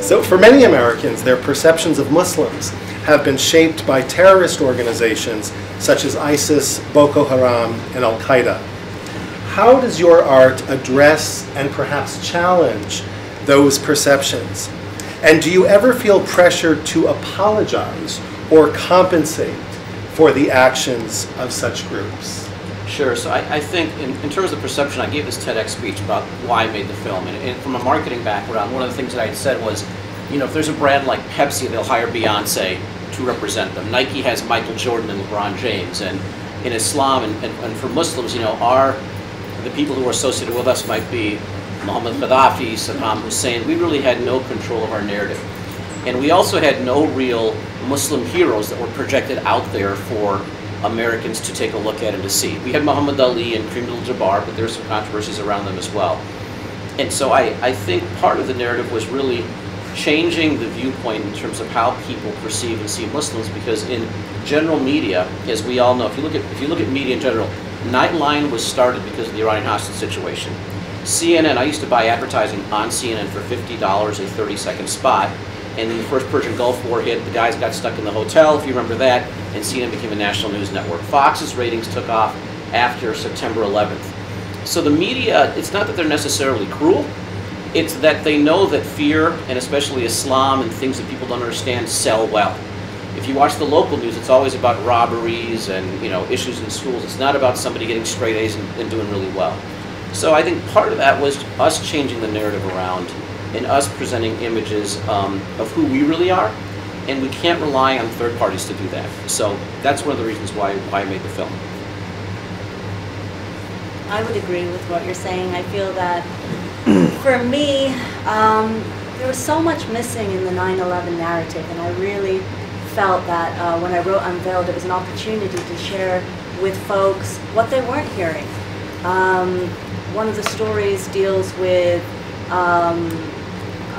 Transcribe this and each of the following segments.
So for many Americans, their perceptions of Muslims have been shaped by terrorist organizations such as ISIS, Boko Haram, and Al-Qaeda. How does your art address and perhaps challenge those perceptions? And do you ever feel pressured to apologize or compensate for the actions of such groups? Sure. So I think in terms of perception, I gave this TEDx speech about why I made the film. And from a marketing background, one of the things that I had said was, you know, if there's a brand like Pepsi, they'll hire Beyonce to represent them. Nike has Michael Jordan and LeBron James. And in Islam and for Muslims, you know, the people who are associated with us might be Muhammad Gaddafi, Saddam Hussein. We really had no control of our narrative. And we also had no real Muslim heroes that were projected out there for Americans to take a look at and to see. We had Muhammad Ali and Kareem Abdul-Jabbar, but there were some controversies around them as well. And so I think part of the narrative was really changing the viewpoint in terms of how people perceive and see Muslims, because in general media, as we all know, if you look at media in general, Nightline was started because of the Iranian hostage situation. CNN, I used to buy advertising on CNN for $50, a 30-second spot. And then the first Persian Gulf War hit, the guys got stuck in the hotel, if you remember that, and CNN became a national news network. Fox's ratings took off after September 11th. So the media, it's not that they're necessarily cruel, it's that they know that fear, and especially Islam and things that people don't understand, sell well. If you watch the local news, it's always about robberies and, you know, issues in schools. It's not about somebody getting straight A's and doing really well. So I think part of that was us changing the narrative around and us presenting images of who we really are, and we can't rely on third parties to do that. So that's one of the reasons why I made the film. I would agree with what you're saying. I feel that for me, there was so much missing in the 9/11 narrative, and I really felt that when I wrote Unveiled, it was an opportunity to share with folks what they weren't hearing. One of the stories deals with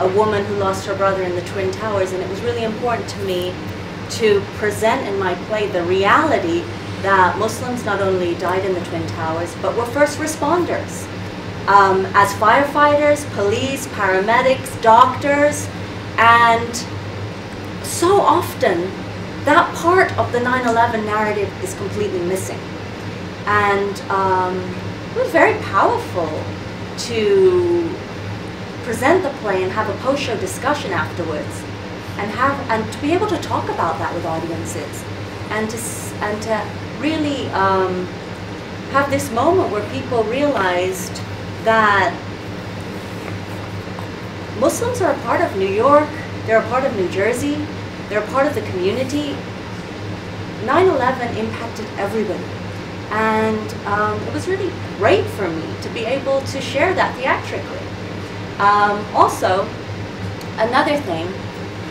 a woman who lost her brother in the Twin Towers, and it was really important to me to present in my play the reality that Muslims not only died in the Twin Towers, but were first responders. As firefighters, police, paramedics, doctors, and so often that part of the 9/11 narrative is completely missing. And it was very powerful to present the play and have a post-show discussion afterwards, and to be able to talk about that with audiences, and to really have this moment where people realized that Muslims are a part of New York, they're a part of New Jersey, they're a part of the community. 9/11 impacted everybody, and it was really great for me to be able to share that theatrically. Also, another thing,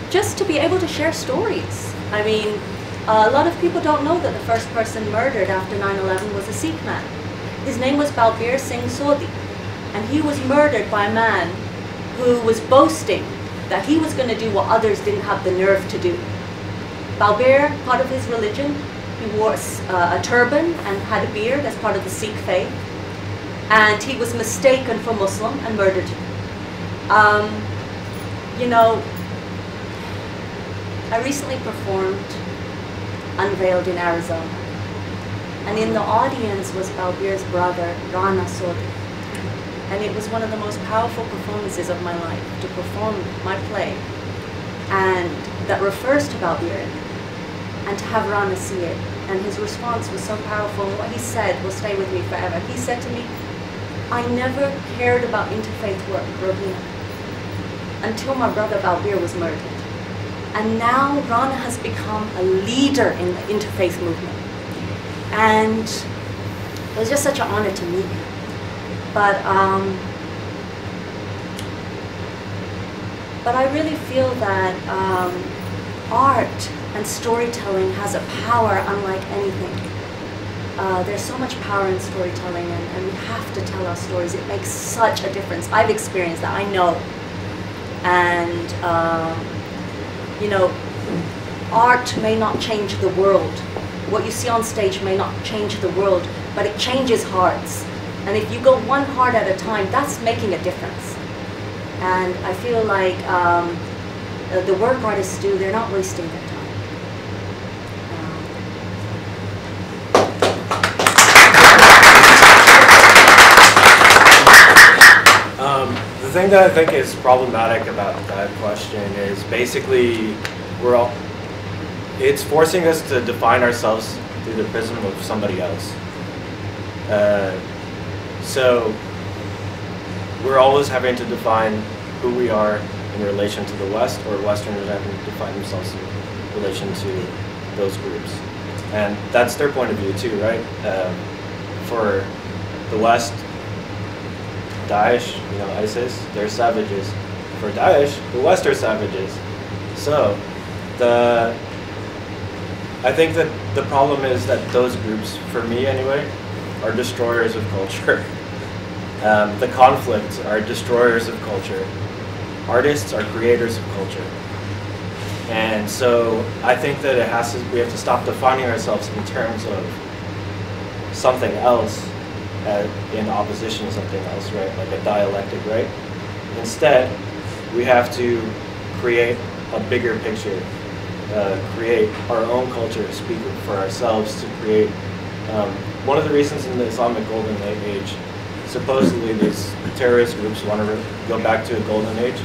just to be able to share stories. I mean, a lot of people don't know that the first person murdered after 9/11 was a Sikh man. His name was Balbir Singh Sodhi, and he was murdered by a man who was boasting that he was going to do what others didn't have the nerve to do. Balbir, part of his religion, he wore a turban and had a beard as part of the Sikh faith, and he was mistaken for Muslim and murdered. You know, I recently performed Unveiled in Arizona, and in the audience was Balbir's brother, Rana Suri, and it was one of the most powerful performances of my life, to perform my play, and that refers to Balbir, and to have Rana see it, and his response was so powerful, and what he said will stay with me forever. He said to me, "I never cared about interfaith work, Rohina, until my brother Balbir was murdered. And now Rana has become a leader in the interfaith movement." And it was just such an honor to meet him. But I really feel that art and storytelling has a power unlike anything. There's so much power in storytelling, and we have to tell our stories. It makes such a difference. I've experienced that, I know. And, you know, art may not change the world. What you see on stage may not change the world, but it changes hearts. And if you go one heart at a time, that's making a difference. And I feel like the work artists do, they're not wasting their time. The thing that I think is problematic about that question is basically it's forcing us to define ourselves through the prism of somebody else. So we're always having to define who we are in relation to the West, or Westerners having to define themselves in relation to those groups. And that's their point of view too, right? For the West, Daesh, you know, ISIS, they're savages. For Daesh, the West are savages. So I think that the problem is that those groups, for me anyway, are destroyers of culture. The conflicts are destroyers of culture. Artists are creators of culture. And so I think that we have to stop defining ourselves in terms of something else in opposition to something else, right? Like a dialectic, right? Instead, we have to create a bigger picture, create our own culture, speak for ourselves, to create. One of the reasons in the Islamic Golden Age, supposedly these terrorist groups want to go back to a golden age.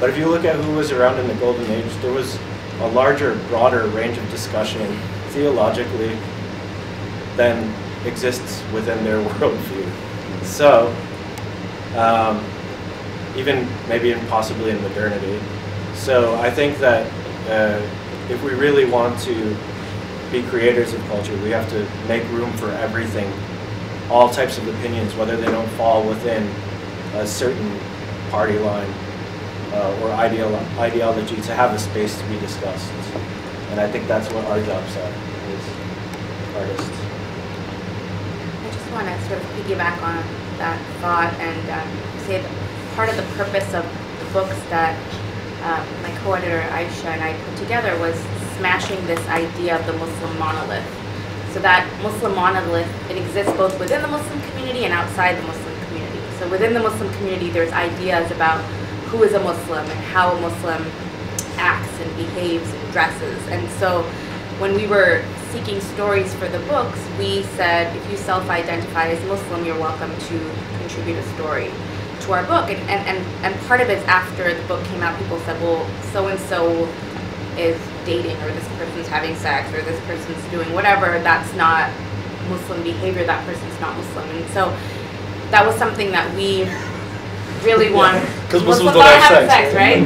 But if you look at who was around in the golden age, there was a larger, broader range of discussion theologically than exists within their worldview. So even maybe possibly in modernity. So I think that if we really want to be creators of culture, we have to make room for everything, all types of opinions, whether they don't fall within a certain party line or ideology, to have a space to be discussed. And I think that's what our jobs are, as artists. I just want to sort of piggyback on that thought and say that part of the purpose of the books that my co-editor Aisha and I put together was smashing this idea of the Muslim monolith. So that Muslim monolith, it exists both within the Muslim community and outside the Muslim community. So within the Muslim community, there's ideas about who is a Muslim and how a Muslim acts and behaves and dresses. And so when we were seeking stories for the books, we said, if you self-identify as Muslim, you're welcome to contribute a story to our book. And part of it's after the book came out, people said, well, so-and-so is dating, or this person's having sex, or this person's doing whatever, that's not Muslim behavior, that person's not Muslim. And so that was something that we really wanted. Because Muslims don't have sex, right?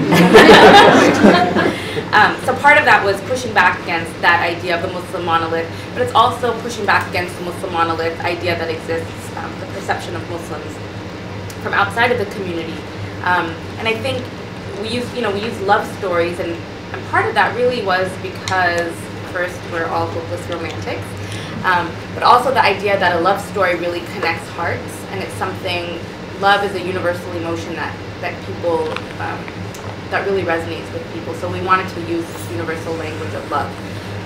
So part of that was pushing back against that idea of the Muslim monolith, but it's also pushing back against the Muslim monolith idea that exists, the perception of Muslims from outside of the community. And I think we use love stories, and part of that really was because, first, we're all hopeless romantics, but also the idea that a love story really connects hearts, and it's something, love is a universal emotion that people, that really resonates with people. So we wanted to use this universal language of love,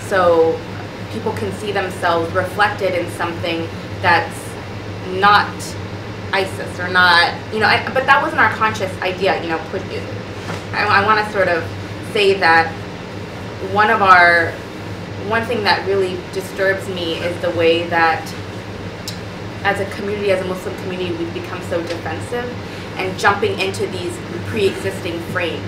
so people can see themselves reflected in something that's not ISIS or not, but that wasn't our conscious idea, I want to sort of say that one thing that really disturbs me is the way that as a community, as a Muslim community, we've become so defensive and jumping into these pre-existing frames.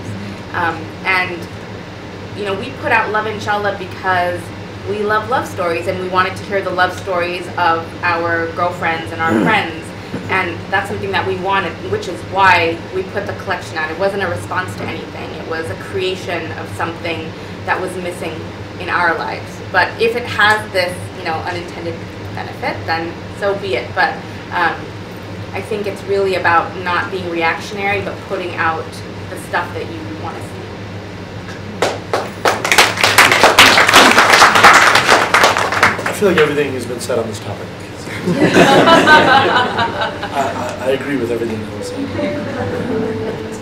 We put out Love Inshallah because we love love stories, and we wanted to hear the love stories of our girlfriends and our friends. And that's something that we wanted, which is why we put the collection out. It wasn't a response to anything. It was a creation of something that was missing in our lives. But if it has this, unintended benefit, then so be it. But I think it's really about not being reactionary, but putting out the stuff that you want to see. I feel like everything has been said on this topic. I agree with everything that was said.